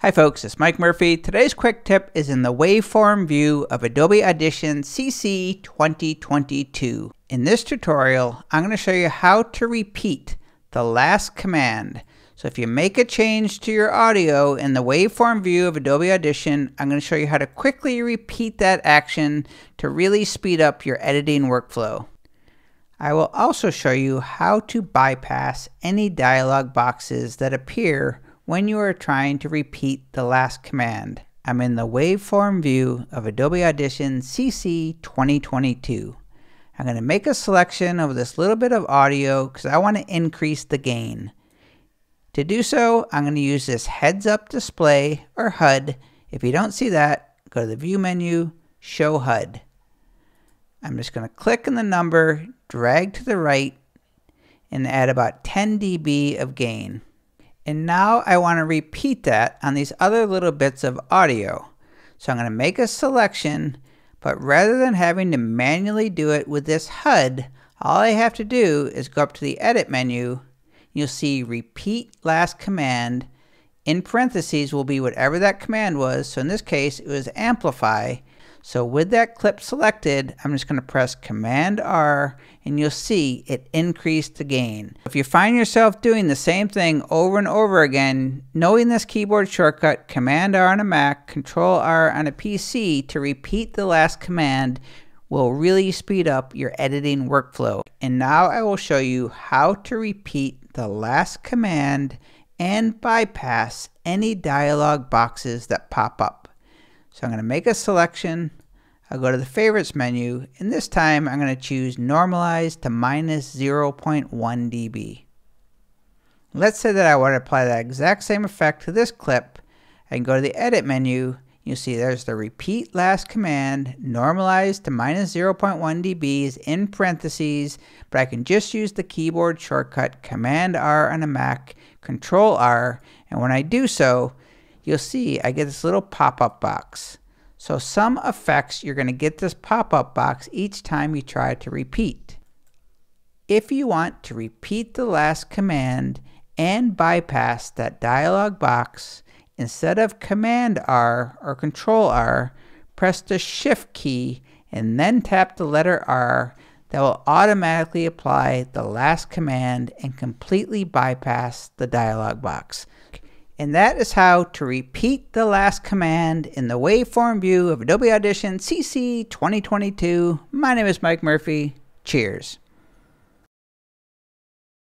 Hi folks, it's Mike Murphy. Today's quick tip is in the waveform view of Adobe Audition CC 2022. In this tutorial, I'm going to show you how to repeat the last command. So if you make a change to your audio in the waveform view of Adobe Audition, I'm going to show you how to quickly repeat that action to really speed up your editing workflow. I will also show you how to bypass any dialog boxes that appear when you are trying to repeat the last command. I'm in the waveform view of Adobe Audition CC 2022. I'm going to make a selection of this little bit of audio because I want to increase the gain. To do so, I'm going to use this heads up display, or HUD. If you don't see that, go to the view menu, show HUD. I'm just going to click on the number, drag to the right, and add about 10 dB of gain. And now I want to repeat that on these other little bits of audio. So I'm going to make a selection, but rather than having to manually do it with this HUD, all I have to do is go up to the edit menu. You'll see repeat last command. In parentheses will be whatever that command was. So in this case, it was amplify. So with that clip selected, I'm just going to press Command R, and you'll see it increased the gain. If you find yourself doing the same thing over and over again, knowing this keyboard shortcut, Command R on a Mac, Control R on a PC, to repeat the last command will really speed up your editing workflow. And now I will show you how to repeat the last command and bypass any dialog boxes that pop up. So I'm going to make a selection, I'll go to the favorites menu, and this time I'm going to choose normalize to minus 0.1 dB. Let's say that I want to apply that exact same effect to this clip. I can go to the edit menu, you'll see there's the repeat last command, normalize to minus 0.1 dB is in parentheses, but I can just use the keyboard shortcut Command R on a Mac, Control R, and when I do so, you'll see I get this little pop-up box. So some effects, you're going to get this pop-up box each time you try to repeat. If you want to repeat the last command and bypass that dialog box, instead of Command R or Control R, press the Shift key and then tap the letter R. That will automatically apply the last command and completely bypass the dialog box. And that is how to repeat the last command in the waveform view of Adobe Audition CC 2022. My name is Mike Murphy. Cheers.